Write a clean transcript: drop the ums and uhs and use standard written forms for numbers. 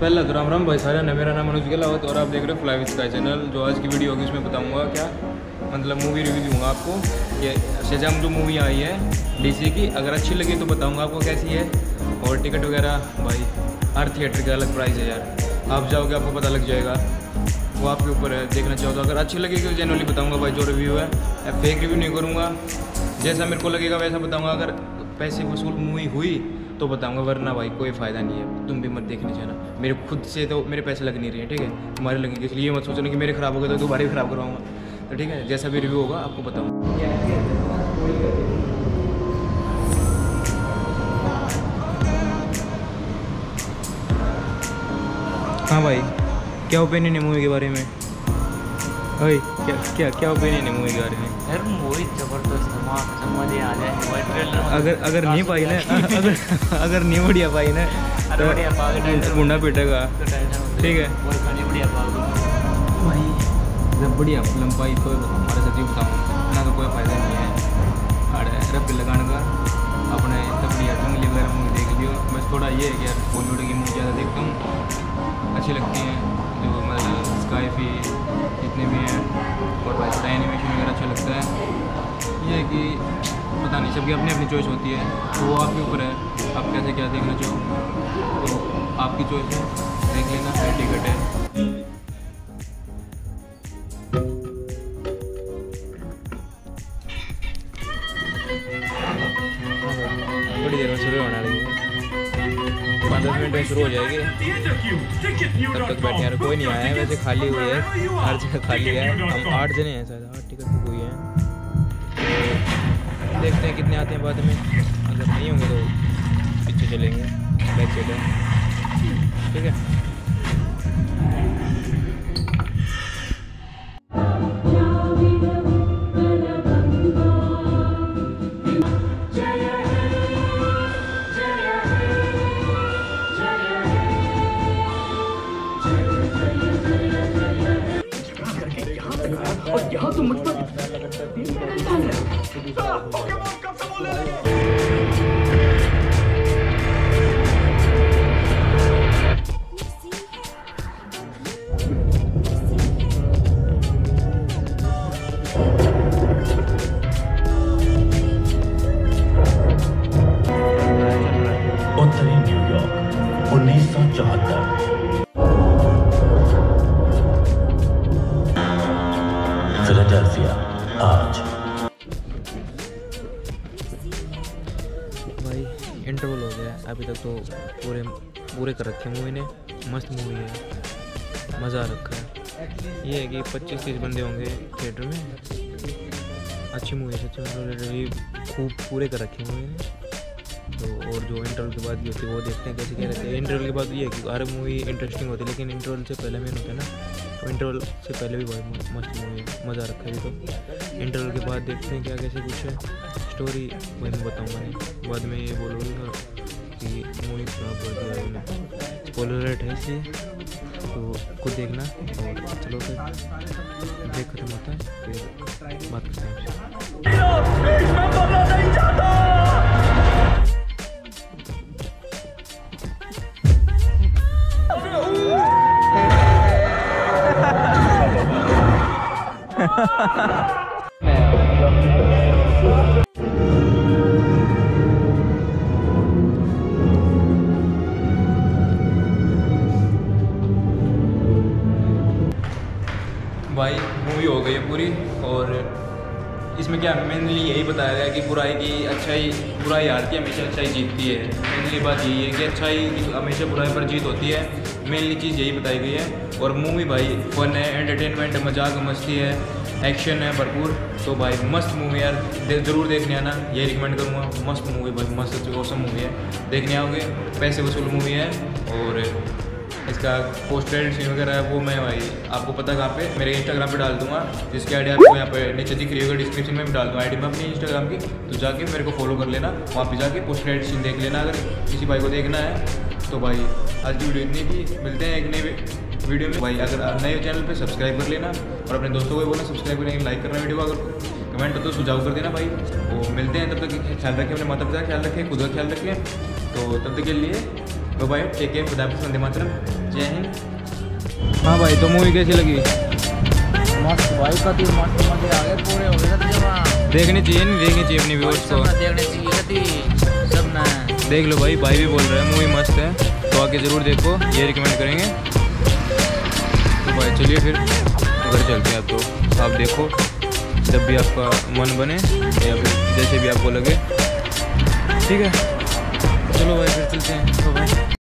पहला राम राम भाई सारे, मेरा नाम अनुज गहलावत और आप देख रहे हो फ्लाई विद स्काई चैनल। जो आज की वीडियो होगी उसमें बताऊंगा क्या मतलब मूवी रिव्यू दूंगा आपको। ये शज़ाम जो मूवी आई है डीसी की, अगर अच्छी लगी तो बताऊंगा आपको कैसी है। और टिकट वगैरह भाई हर थिएटर का अलग प्राइस है यार, आप जाओगे आपको पता लग जाएगा, वो आपके ऊपर है, देखना चाहो तो। अगर अच्छी लगेगी तो जेन्युइनली बताऊँगा भाई, जो रिव्यू है फेक रिव्यू नहीं करूँगा, जैसा मेरे को लगेगा वैसा बताऊँगा। अगर पैसे वसूल मूवी हुई तो बताऊंगा, वरना भाई कोई फ़ायदा नहीं है, तुम भी मत देखने जाना। मेरे खुद से तो मेरे पैसे लग नहीं रहे हैं, ठीक है, तुम्हारे लगेंगे, इसलिए मत सोचना कि मेरे ख़राब हो गए तो दोबारा भी ख़राब करवाऊंगा। तो ठीक है, जैसा भी रिव्यू होगा आपको बताऊंगा। हाँ भाई, क्या ओपिनियन है मूवी के बारे में? भाई क्या क्या क्या ओपिनियन है मूवी के बारे में? यार मूवी ज़बरदस्त, समझ आ जाए। अगर नहीं पाई ना अगर नहीं बढ़िया पाई ना तो मुंडा पिटेगा, ठीक है। भाई जब बढ़िया फिल्म पाई तो हमारे सच बताऊँ ना तो कोई फ़ायदा नहीं है। अरे रब लगाने का अपने तबड़िया जंगली वगैरह मूवी देख लियो। बस थोड़ा ये है कि यार बॉलीवुड की मूवी ज़्यादा देखता हूँ, अच्छी लगती हैं, जो मतलब स्काई फी जितने भी हैं, और भाई थोड़ा एनिमेशन वगैरह अच्छा लगता है। ये है कि पता नहीं, सबकी अपनी अपनी चॉइस होती है, तो वो आपके ऊपर है, आप कैसे क्या देखना चाहो, तो आपकी चॉइस है, देख लेना है, टिकट है। बड़ी देर में शुरू होना लगी, 15 मिनट में शुरू हो जाएगी, तब तक बैठे यार। कोई नहीं आया है, वैसे खाली हुई है, हर जगह खाली है। हम 8 जने हैं शायद, 8 टिकट बुक हुई है, देखते हैं कितने आते हैं बाद में। अगर नहीं होंगे तो पीछे चलेंगे, बैक साइड है, ठीक है। और यहाँ तो मतलब इंटरवल हो गया, अभी तक तो पूरे कर रखे मूवी ने। मस्त मूवी है, मज़ा आ रखा है। ये है कि 25-30 बंदे होंगे थिएटर में, अच्छी मूवी है, अच्छी खूब पूरे कर रखे मूवी ने। तो और जो इंटरवल के बाद ये होती है वो देखते हैं कैसे क्या रहते हैं। इंटरवल के बाद ये है कि हर मूवी इंटरेस्टिंग होती है, लेकिन इंटरवल से पहले मेन होता है ना, तो इंटरवल से पहले भी बहुत मस्त मूवी है, मज़ा रखा है। तो इंटरवल के बाद देखते हैं क्या कैसे कुछ है स्टोरी, वही मैं बताऊँगा नहीं, बाद में ये बोलूँगा कि मूवी खराब हो गया, स्पॉइलर अलर्ट है, इसलिए तो खुद देखना। और चलो फिर देख खत्म होता है, फिर बात करते हैं। भाई मूवी हो गई है पूरी, और इसमें क्या मेनली यही बताया गया कि बुराई की अच्छाई, बुराई हारती है, हमेशा अच्छाई जीतती है। मेनली बात यही है कि अच्छाई हमेशा बुराई पर जीत होती है, मेनली चीज़ यही बताई गई है। और मूवी भाई फन है, एंटरटेनमेंट है, मजाक मस्ती है, एक्शन है भरपूर। तो भाई मस्त मूवी यार, ज़रूर देखने आना, यही रिकमेंड करूँगा। मस्त मूवी भाई, मस्त औसम मूवी है, देखने आओगे। पैसे वसूल मूवी है और इसका पोस्ट क्रेडिट सीन वगैरह है वो मैं भाई आपको पता कहाँ पे, मेरे इंस्टाग्राम पे डाल दूंगा, जिसकी आईडी आपको यहाँ पे नीचे दिख रही होगी, डिस्क्रिप्शन में भी डाल दूँगा आईडी में अपनी इंस्टाग्राम की। तो जाके मेरे को फॉलो कर लेना, वहाँ पे जाके पोस्ट क्रेडिट सीन देख लेना अगर किसी भाई को देखना है। तो भाई आज की वीडियो इतनी थी, मिलते हैं एक नई वीडियो में भाई। अगर आप नए चैनल पर सब्सक्राइब कर लेना और अपने दोस्तों को भी बोलना सब्सक्राइब करेंगे, लाइक करना वीडियो, अगर कमेंट हो तो सुझाव कर देना भाई। तो मिलते हैं, तब तक ख्याल रखें, अपने माता पिता ख्याल रखें, खुद का ख्याल रखें। तो तब तक के लिए तो भाई टेक केयर, खुदा हाफिज़, वंदे मातरम, जय हिंद। हाँ भाई, तो मूवी कैसी लगी? मस्त भाई, कति मस्त मजे आ गए, पूरे हो गए। देखनी चाहिए, नहीं देखनी चाहिए अपनी व्यूअर्स को, देखनी चाहिए सब ना। देख लो भाई, भाई भी बोल रहा है मूवी मस्त है, तो आके ज़रूर देखो, ये रिकमेंड करेंगे। तो भाई चलिए फिर घर चलते हैं आप, तो आप देखो जब भी आपका मन बने या फिर जैसे भी आपको लगे, ठीक है। चलो भाई फिर चलते हैं, तो भाई।